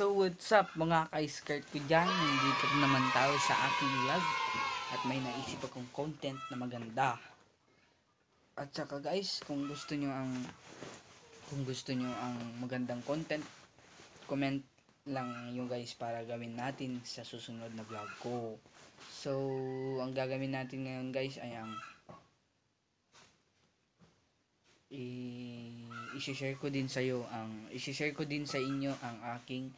So what's up mga ka-skirt ko dyan, dito naman tayo sa aking vlog at may naisip akong content na maganda. At saka guys, kung gusto nyo ang magandang content, comment lang yung guys para gawin natin sa susunod na vlog ko. So ang gagawin natin ngayon guys ay ang i-share ko din sa inyo ang aking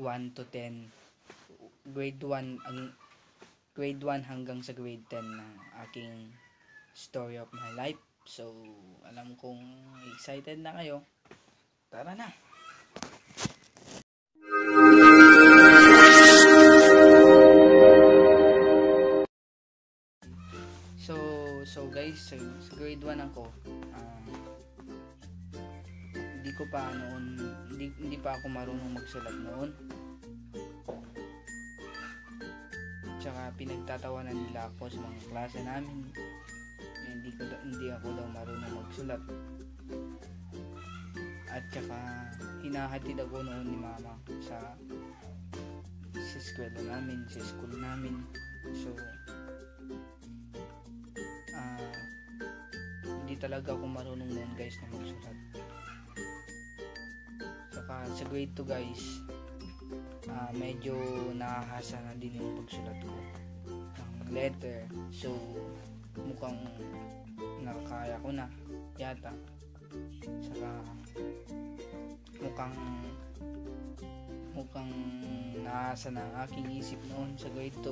1 to 10 grade 1 hanggang sa grade 10 na aking story of my life. So alam kong excited na kayo, tara na. So guys, sa grade 1 ako, hindi pa ako marunong magsulat noon. Tsaka pinagtatawanan nila ako sa mga klase namin. Hindi ako daw marunong magsulat. At tsaka hinahatid ako noon ni mama sa school namin. So talaga akong marunong noon guys na magsulat. Saka sa grade 2 guys, medyo nakahasa na din yung pagsulat ko ng letter. So mukhang nakakaya ko na yata. Saka mukhang nahasa na ang aking isip noon sa grade 2.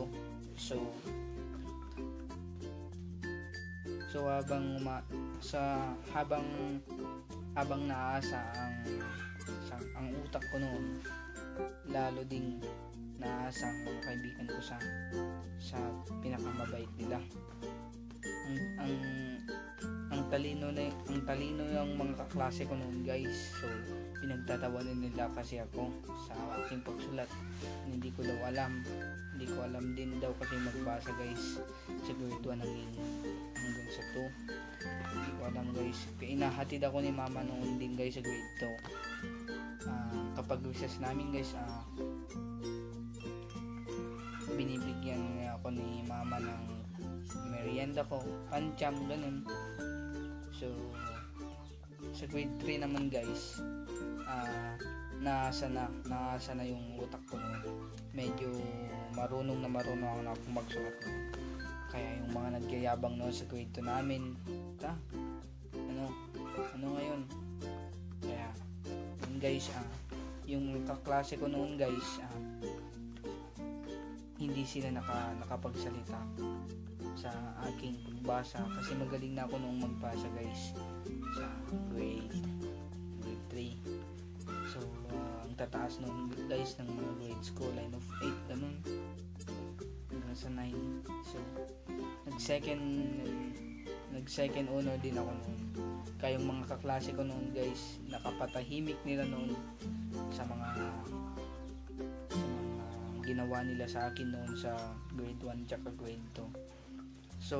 So habang naasa ang utak ko noon, lalo ding naasa ang mga kaibigan ko sa pinakamabait nila. Ang talino ng mga kaklase ko noon guys. So pinagtatawanan nila kasi ako sa aking pagsulat. Hindi ko alam din daw kasi magbasa guys. Siguro ito hanggang sa 2. Hindi ko alam guys. Inahatid ako ni mama noon din guys sa grade 2. Kapag recess namin guys, binibigyan ako ni mama ng merienda ko, pancham, ganun. So sa grade 3 naman guys, naasa na yung utak ko. Medyo marunong ako na akong magsulat. Kaya yung mga nagyayabang noon sa grade 2 namin, ano ngayon? Kaya yun guys, yung kaklase ko noon guys, hindi sila nakapagsalita sa aking pagbasa kasi magaling na ako noong magbasa guys sa grade 3. So ang tataas noon guys ng mga grades ko, line of 8 naman hanggang sa 9. So nag second honor din ako noon. Kaya yung mga kaklase ko noon guys, nakapatahimik nila noon sa mga ginawa nila sa akin noon sa grade 1 tsaka grade 2. So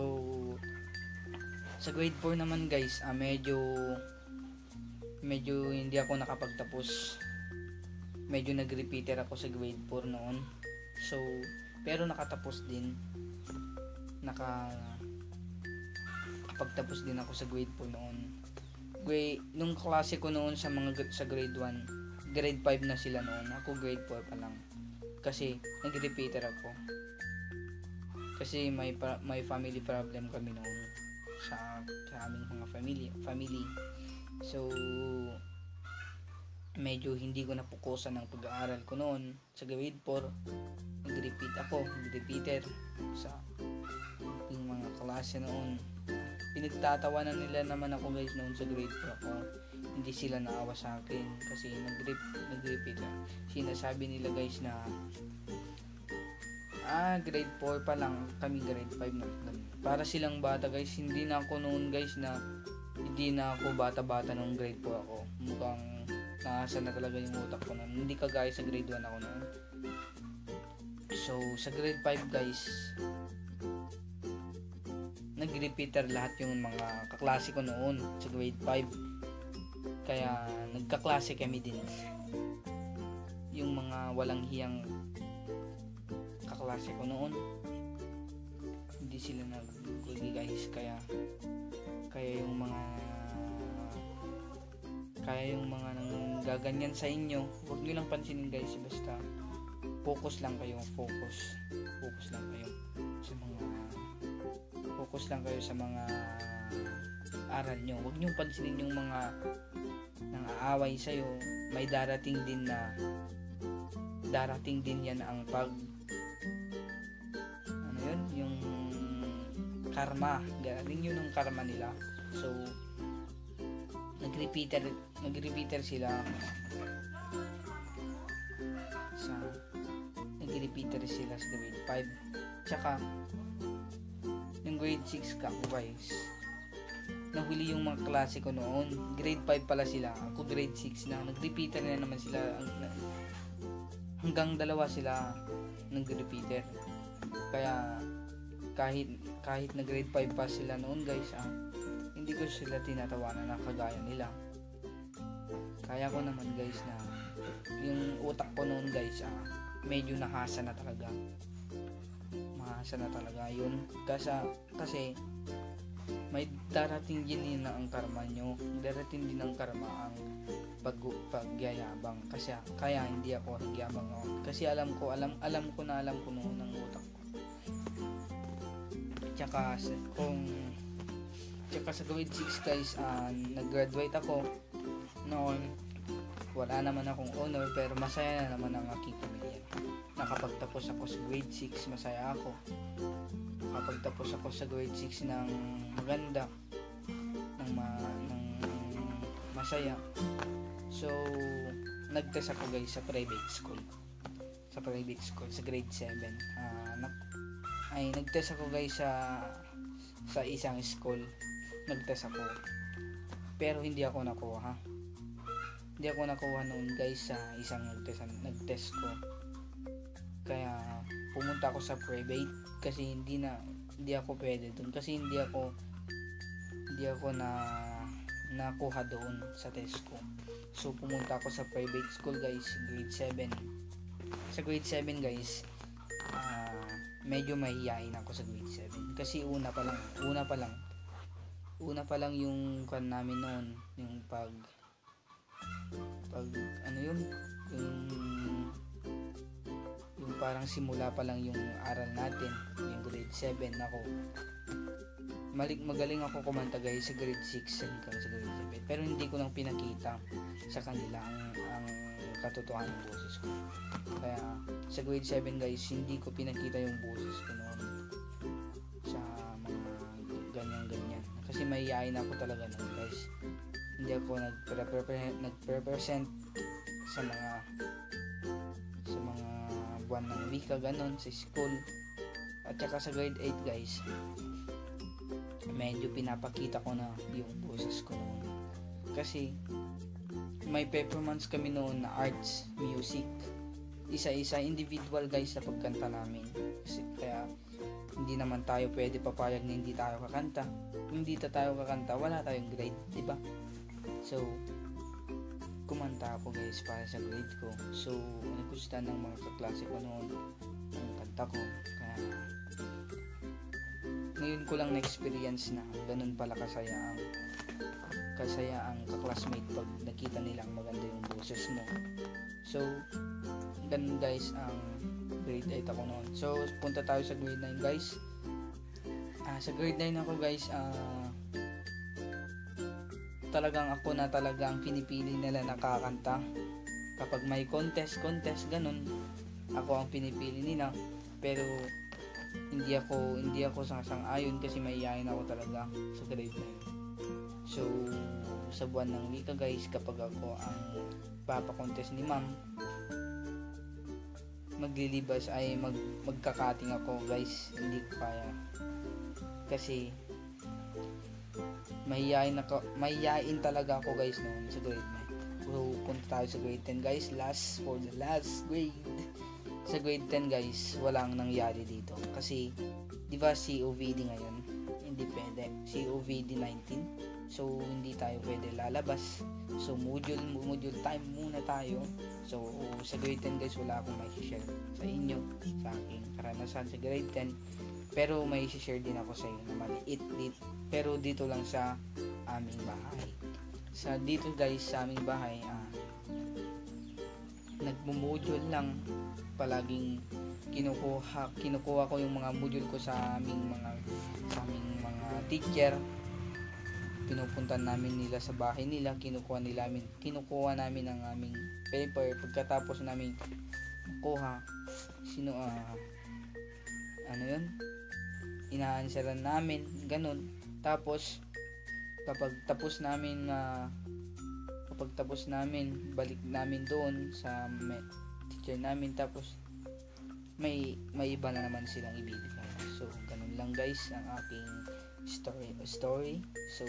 sa grade 4 naman guys, medyo hindi ako nakapagtapos. Medyo nag-repeater ako sa grade 4 noon. So pero nakatapos din. Nakapagtapos din ako sa grade 4 noon. Nung klase ko noon sa grade 1, grade 5 na sila noon. Ako grade 4 pa lang. Kasi nag-repeater ako. Kasi may family problem kami noon sa aming mga family. So medyo hindi ko napukusan ang pag-aaral ko noon sa grade 4. Nag-repeater sa aking mga klase noon. Pinagtatawanan nila naman ako guys noon sa grade 4 ako. Hindi sila naawa sa akin kasi nag-repeater. Sinasabi nila guys na grade 4 pa lang kami, grade 5 na. Para silang bata guys. Hindi na ako bata-bata nung grade 4 ako. Mukhang nasa na talaga yung utak ko noon. Hindi kagaya sa grade 1 ako noon. So sa grade 5 guys, nag-repeater lahat yung mga kaklase ko noon sa grade 5. Kaya nagkaklase kami din. Yung mga walang hiyang kaklase ko noon, hindi sila nag-gulgi guys. Kaya yung mga nanggaganyan sa inyo, huwag nyo lang pansinin guys. Basta focus lang kayo sa mga aral nyo. Huwag nyo pansinin yung mga nang-aaway sa'yo. May darating din yan ang yung karma. Galing yun ang karma nila. So nagrepeater sila sa grade 5. Tsaka ng grade 6 ka guys, nahuli yung mga klase ko noon. Grade 5 pala sila, ako grade 6 na. Nagrepeater na naman sila, hanggang dalawa sila nagrepeater. Kaya kahit na grade 5 pa sila noon guys, hindi ko sila tinatawanan na kagaya nila. Kaya ko naman guys na yung utak ko noon guys, medyo nahasa na talaga yun. Kasi may darating din na ang karma nyo. Darating din ang karma ang pagyayabang. Kasi kaya hindi ako nagyabang noon. Kasi alam ko noon ang utak ko. Tsaka sa grade 6 guys, nag-graduate ako noon. Wala naman akong honor, pero masaya na naman ang aking pamilya. Nakapagtapos ako sa grade 6, masaya ako. Nakapagtapos ako sa grade 6 ng maganda, ng masaya. So, nag-test ako guys sa private school. Sa grade 7. Nag-test ako guys sa isang school. Nag-test ako. Pero hindi ako nakuha noon guys sa isang nag-test ko. Kaya pumunta ako sa private kasi hindi ako pwede doon kasi hindi ako na nakuha doon sa test ko. So pumunta ako sa private school guys, grade 7. Sa grade 7 guys, medyo mahihiyain ako sa grade 7 kasi una pa lang yung kan namin noon, yung yung parang simula pa lang yung aral natin, yung grade 7 ako. Magaling ako kumanta guys sa grade 6 hanggang sa grade 7, pero hindi ko lang pinakita sa kanila ang katotohanan ng boses ko. Kaya sa grade 7 guys, hindi ko pinakita yung boses ko noon sa mga ganyan-ganyan kasi mahihiyain ako talaga noon guys. Hindi ako nagrepresent sa mga buwan ng wika ganon sa school. At saka sa grade 8 guys, medyo pinapakita ko na yung boses ko noon kasi may performance kami noon na arts music, isa-isa individual guys sa pagkanta namin. Kasi kaya hindi naman tayo pwede papayag na hindi tayo kakanta, wala tayong grade, diba? So, kumanta ako guys para sa grade ko. So, nagustuhan ng mga kaklase ko noon ang kanta ko. Kaya, ngayon ko lang na-experience na ganun pala kasaya ang kaklasmate pag nakita nilang maganda yung boses mo. So, ganun guys ang grade 8 ako noon. So, punta tayo sa grade 9 guys. Sa grade 9 ako guys, talagang ako na talagang pinipili nila na kakanta. Kapag may contest ganun, ako ang pinipili nila. Pero hindi ako sasang-ayon kasi mahihiyain ako talaga sa grade 9. So sa buwan ng wika guys, kapag ako ang papakontest ni ma'am, maglilibas ay magkakating ako guys. Hindi ko kaya kasi mahihiyain talaga ako guys noon sa grade 9. So punta tayo sa grade 10 guys, last grade. Sa grade 10 guys, walang nangyari dito kasi di ba COVD ngayon? Hindi pwede, COVD-19 So hindi tayo pwede lalabas. So module time muna tayo. So sa grade 10 guys, wala akong mai-share sa inyo sa aking karanasan sa grade 10. Pero may share din ako sa inyo na maliit din. Pero dito lang sa aming bahay. Sa dito guys sa aming bahay, nagmo-module lang palaging kinukuha ko yung mga module ko sa aming mga teacher. Pinupuntan namin nila sa bahay nila, kinukuha namin ang aming paper. Pagkatapos namin kuha, ina-answeran namin, ganun. Tapos kapag tapos namin balik namin doon sa teacher namin, tapos may iba na naman silang ibibigay. So ganun lang guys ang aking story. So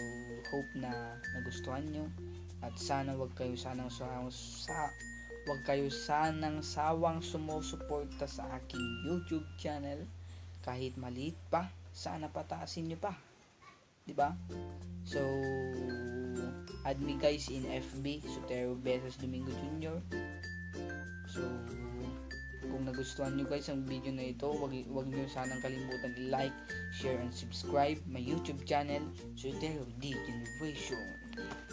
hope na nagustuhan nyo, at sana wag kayo sanang sawang sumusuporta sa aking YouTube channel. Kahit maliit pa, sana pataasin nyo pa, di ba? So add me guys in FB, Sotero Besos Domingo Jr. So kung nagustuhan nyo guys ang video na ito, wag nyo sanang kalimutan i-like, share, and subscribe my YouTube channel, Sotero D Generation.